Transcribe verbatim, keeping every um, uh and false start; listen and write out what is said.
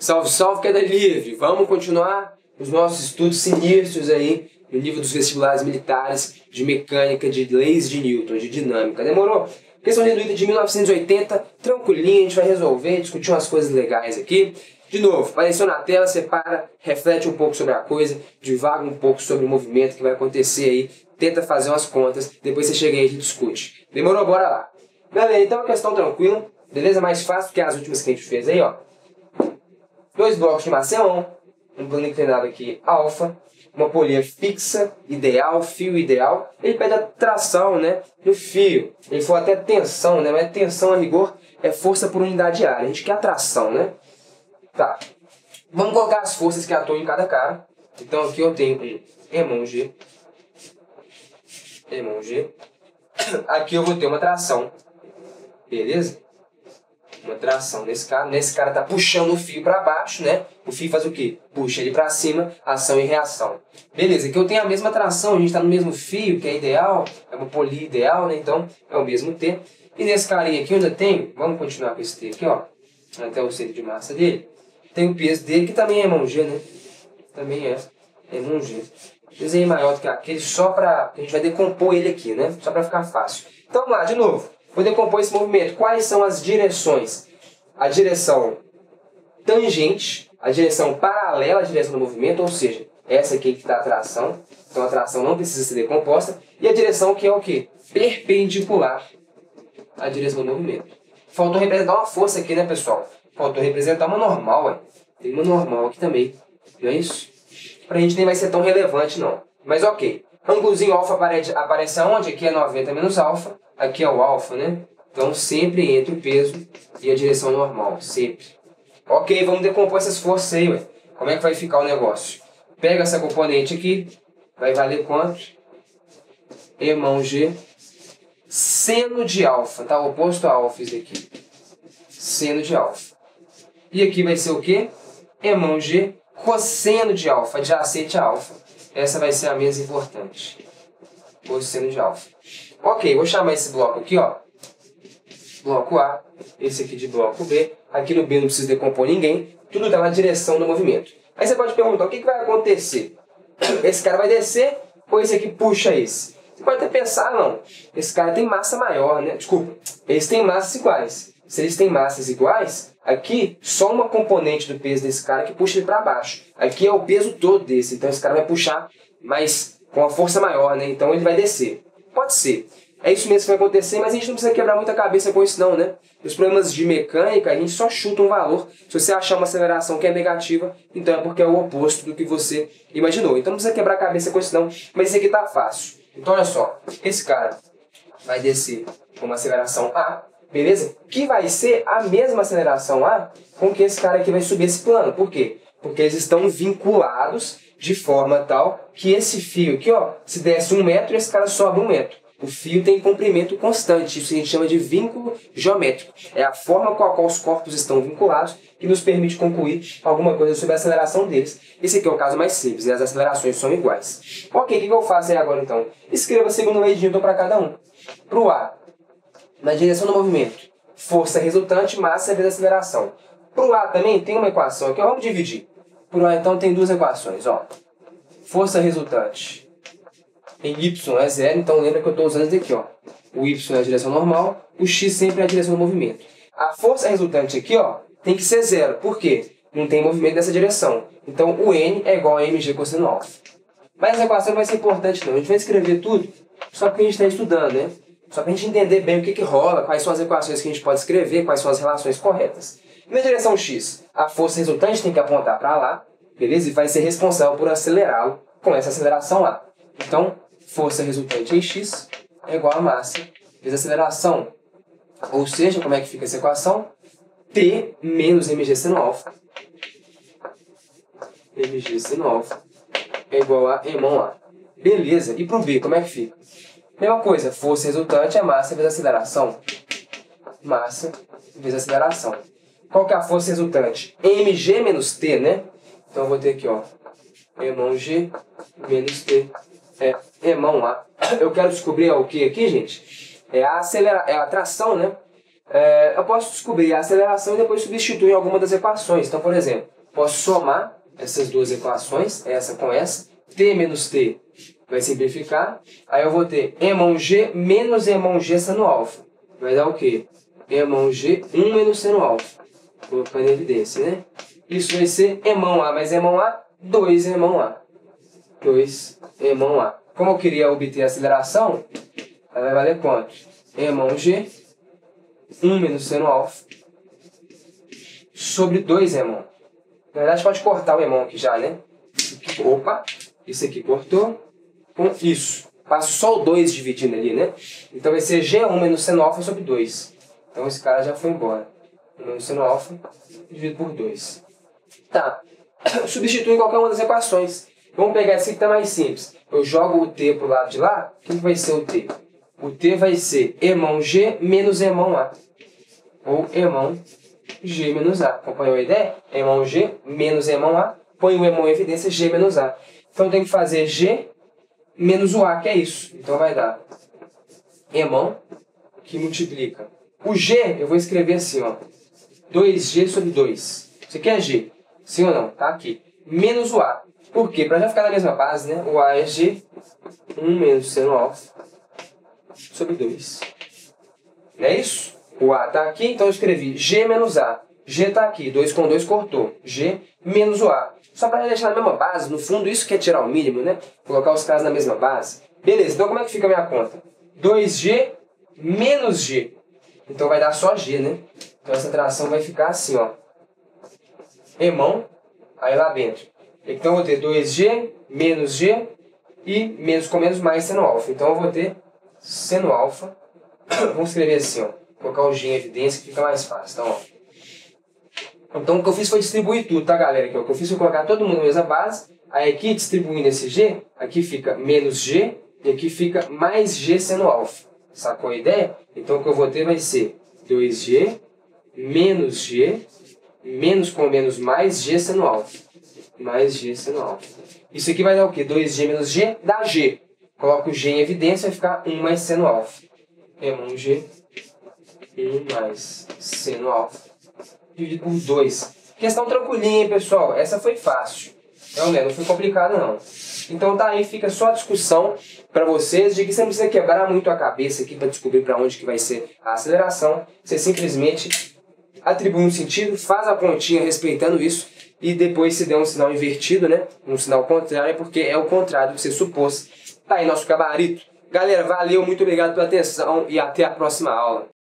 Salve, salve, queda livre! Vamos continuar os nossos estudos sinistros aí no livro dos vestibulares militares de mecânica, de leis de Newton, de dinâmica. Demorou? Questão reduída de mil novecentos e oitenta, tranquilinha, a gente vai resolver, discutir umas coisas legais aqui. De novo, apareceu na tela, separa, reflete um pouco sobre a coisa, divaga um pouco sobre o movimento que vai acontecer aí, tenta fazer umas contas, depois você chega aí e a gente discute. Demorou? Bora lá! Galera, então é uma questão tranquila, beleza? Mais fácil que as últimas que a gente fez aí, ó. Dois blocos de macelão, um plano inclinado aqui, alfa, uma polia fixa, ideal, fio ideal. Ele pede a tração, né, no fio. Ele falou até tensão, né, mas tensão a rigor é força por unidade de área. A gente quer a tração, né? Tá. Vamos colocar as forças que atuam em cada cara. Então aqui eu tenho um irmão G. Irmão G. Aqui eu vou ter uma tração. Beleza? Uma tração nesse cara, nesse cara tá puxando o fio para baixo, né? O fio faz o quê? Puxa ele para cima, ação e reação. Beleza, aqui eu tenho a mesma tração, a gente tá no mesmo fio, que é ideal, é uma polia ideal, né? Então é o mesmo T. E nesse carinha aqui eu ainda tenho, vamos continuar com esse T aqui, ó, até o centro de massa dele. Tem o peso dele, que também é mão G, né? Também é, é mão G. Desenho maior do que aquele, só para a gente vai decompor ele aqui, né? Só para ficar fácil. Então vamos lá, de novo. Vou decompor esse movimento. Quais são as direções? A direção tangente, a direção paralela à direção do movimento, ou seja, essa aqui que dá a tração. Então a tração não precisa ser decomposta. E a direção que é o quê? Perpendicular à direção do movimento. Faltou representar uma força aqui, né, pessoal? Faltou representar uma normal, ué. Tem uma normal aqui também. Não é isso? Pra gente nem vai ser tão relevante, não. Mas ok. Ângulozinho alfa aparece, aparece aonde? Aqui é noventa menos alfa. Aqui é o alfa, né? Então sempre entre o peso e a direção normal, sempre. Ok, vamos decompor essas forças aí, ué. Como é que vai ficar o negócio? Pega essa componente aqui, vai valer quanto? Irmão G. Seno de alfa, tá? O oposto a alfa isso aqui. Seno de alfa. E aqui vai ser o quê? Irmão G, cosseno de alfa, adjacente a alfa. Essa vai ser a mais importante. Cosseno de alfa. Ok, vou chamar esse bloco aqui, ó, bloco A, esse aqui de bloco B. Aqui no B não precisa decompor ninguém, tudo está na direção do movimento. Aí você pode perguntar, o que, que vai acontecer? Esse cara vai descer ou esse aqui puxa esse? Você pode até pensar, não, esse cara tem massa maior, né? Desculpa, eles têm massas iguais. Se eles têm massas iguais, aqui só uma componente do peso desse cara que puxa ele para baixo. Aqui é o peso todo desse, então esse cara vai puxar, mas com a força maior, né? Então ele vai descer. Pode ser. É isso mesmo que vai acontecer, mas a gente não precisa quebrar muita cabeça com isso não, né? Os problemas de mecânica, a gente só chuta um valor. Se você achar uma aceleração que é negativa, então é porque é o oposto do que você imaginou. Então não precisa quebrar a cabeça com isso não, mas isso aqui tá fácil. Então olha só, esse cara vai descer com uma aceleração A, beleza? Que vai ser a mesma aceleração A com que esse cara aqui vai subir esse plano. Por quê? Porque eles estão vinculados de forma tal que esse fio aqui, ó, se desce um metro, esse cara sobe um metro. O fio tem comprimento constante, isso a gente chama de vínculo geométrico. É a forma com a qual os corpos estão vinculados que nos permite concluir alguma coisa sobre a aceleração deles. Esse aqui é o caso mais simples, né? As acelerações são iguais. Ok, o que eu faço aí agora então? Escreva a segunda lei de Newton para cada um. Para o A, na direção do movimento, força resultante, massa vezes aceleração. Para o A também tem uma equação aqui, ó, vamos dividir. Por lá, então, tem duas equações, ó. Força resultante em Y é zero, então lembra que eu estou usando isso daqui, ó. O Y é a direção normal, o X sempre é a direção do movimento. A força resultante aqui, ó, tem que ser zero, por quê? Não tem movimento nessa direção. Então, o N é igual a M G cosseno alfa. Mas essa equação não vai ser importante, não. A gente vai escrever tudo só porque a gente está estudando, né? Só para a gente entender bem o que que rola, quais são as equações que a gente pode escrever, quais são as relações corretas. Na direção X, a força resultante tem que apontar para lá, beleza? E vai ser responsável por acelerá-lo com essa aceleração lá. Então, força resultante em X é igual a massa vezes aceleração. Ou seja, como é que fica essa equação? T menos mg seno alfa. mg seno alfa é igual a irmão A. Beleza. E para o B, como é que fica? Mesma coisa, força resultante é massa vezes aceleração. Massa vezes aceleração. Qual que é a força resultante? Mg menos T, né? Então eu vou ter aqui, ó, irmão G menos T é irmão A. Eu quero descobrir o que aqui, gente? É a, acelera... é a tração, né? é, eu posso descobrir a aceleração e depois substituir alguma das equações. Então, por exemplo, posso somar essas duas equações, essa com essa. T menos T vai simplificar. Aí eu vou ter E mão G menos E mão G seno alfa. Vai dar o quê? E mão G, um menos seno alfa. Colocando em evidência, né? Isso vai ser E mão A mais E mão A, dois E mão A. dois E mão A. Como eu queria obter a aceleração, ela vai valer quanto? E mão G, um menos seno alfa, sobre dois E mão. Na verdade, pode cortar o E mão aqui já, né? Opa! Isso aqui cortou com isso. Passo só o dois dividindo ali, né? Então vai ser G um menos seno alfa sobre dois. Então esse cara já foi embora. um menos seno alfa dividido por dois. Tá. Substitui em qualquer uma das equações. Vamos pegar esse que está mais simples. Eu jogo o T para o lado de lá. O que vai ser o T? O T vai ser E mão G menos E mão A. Ou E mão G menos A. Acompanhou a ideia? E mão G menos E mão A. Põe o E mão em evidência, G menos A. Então eu tenho que fazer G menos o A, que é isso. Então vai dar E mão que multiplica. O G eu vou escrever assim, ó. dois G sobre dois. Isso aqui é G. Sim ou não? Tá aqui. Menos o A. Por quê? Para já ficar na mesma base, né? O A é G. um menos seno alfa sobre dois. Não é isso? O A está aqui, então eu escrevi G menos A. G está aqui. dois com dois cortou. G menos o A. Só para deixar na mesma base. No fundo, isso que é tirar o mínimo, né? Colocar os caras na mesma base. Beleza. Então, como é que fica a minha conta? dois G menos G. Então, vai dar só G, né? Então, essa tração vai ficar assim, ó. E mão, aí lá dentro. Então, eu vou ter dois G menos G e menos com menos mais seno alfa. Então, eu vou ter seno alfa. Vamos escrever assim, ó. Colocar o G em evidência que fica mais fácil. Então, ó. Então, o que eu fiz foi distribuir tudo, tá, galera? O que eu fiz foi colocar todo mundo na mesma base. Aí, aqui, distribuindo esse G, aqui fica menos G e aqui fica mais G seno alfa. Sacou a ideia? Então, o que eu vou ter vai ser dois G menos G, menos com menos mais G seno alfa. Mais G seno alfa. Isso aqui vai dar o quê? dois G menos G dá G. Coloco o G em evidência, vai ficar um mais seno alfa. É um G, um mais seno alfa, dividido por dois. Questão tranquilinha, hein, pessoal? Essa foi fácil. Não, né? Não foi complicado, não. Então tá aí, fica só a discussão para vocês de que você não precisa quebrar muito a cabeça aqui para descobrir para onde que vai ser a aceleração. Você simplesmente atribui um sentido, faz a continha respeitando isso e depois se der um sinal invertido, né? Um sinal contrário, porque é o contrário do que você supôs. Tá aí nosso gabarito. Galera, valeu, muito obrigado pela atenção e até a próxima aula.